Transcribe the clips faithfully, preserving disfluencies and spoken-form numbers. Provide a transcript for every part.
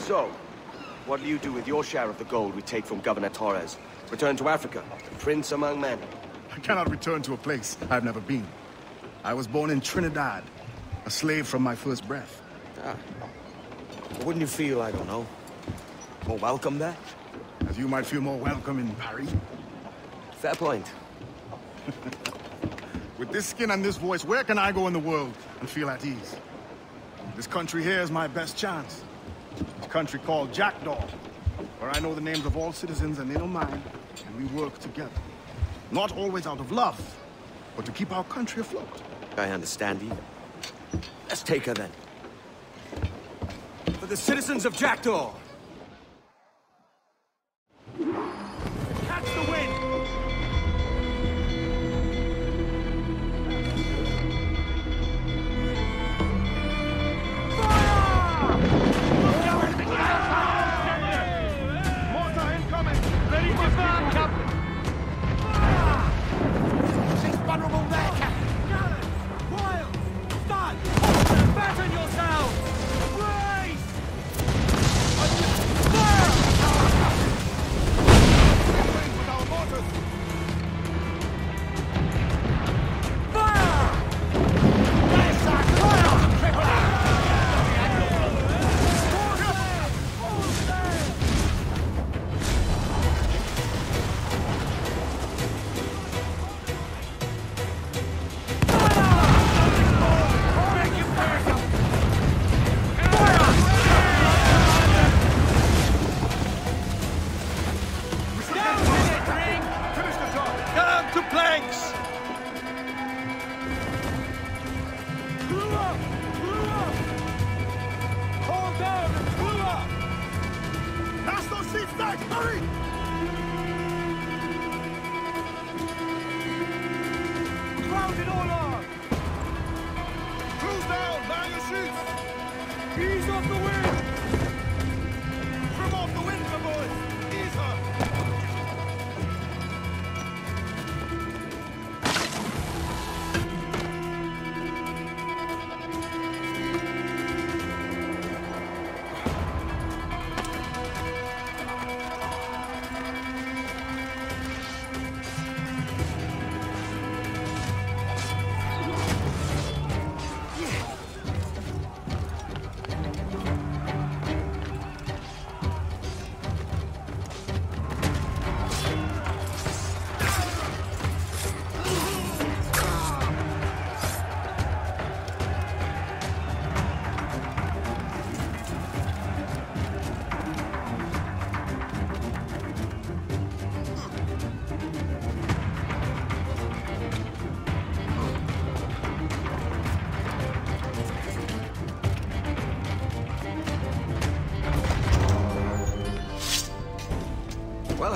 So, what will you do with your share of the gold we take from Governor Torres? Return to Africa, a prince among men. I cannot return to a place I've never been. I was born in Trinidad, a slave from my first breath. Ah. Wouldn't you feel, I don't know, more welcome there? As you might feel more welcome in Paris. Fair point. With this skin and this voice, where can I go in the world and feel at ease? This country here is my best chance. This country called Jackdaw, where I know the names of all citizens and they know mine, and we work together. Not always out of love, but to keep our country afloat. I understand you. Let's take her then. For the citizens of Jackdaw! Catch the wind!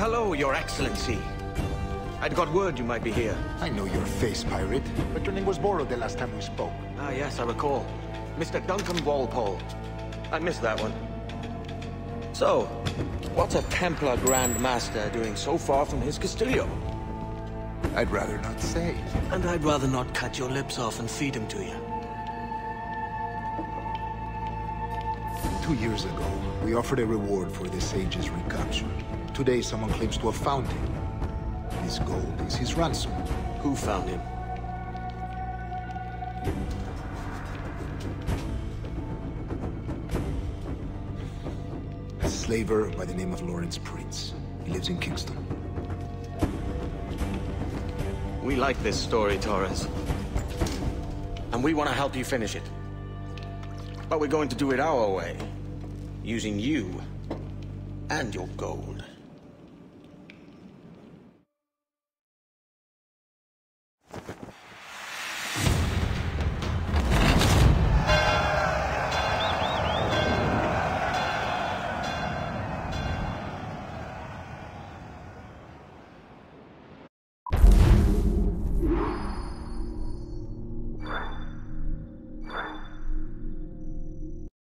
Hello, Your Excellency. I'd got word you might be here. I know your face, pirate, but your name was borrowed the last time we spoke. Ah, yes, I recall. Mister Duncan Walpole. I missed that one. So, what's a Templar Grand Master doing so far from his Castillo? I'd rather not say. And I'd rather not cut your lips off and feed him to you. Two years ago, we offered a reward for the sage's recapture. Today, someone claims to have found him. His gold is his ransom. Who found him? A slaver by the name of Lawrence Prince. He lives in Kingston. We like this story, Torres. And we want to help you finish it. But we're going to do it our way. Using you and your gold.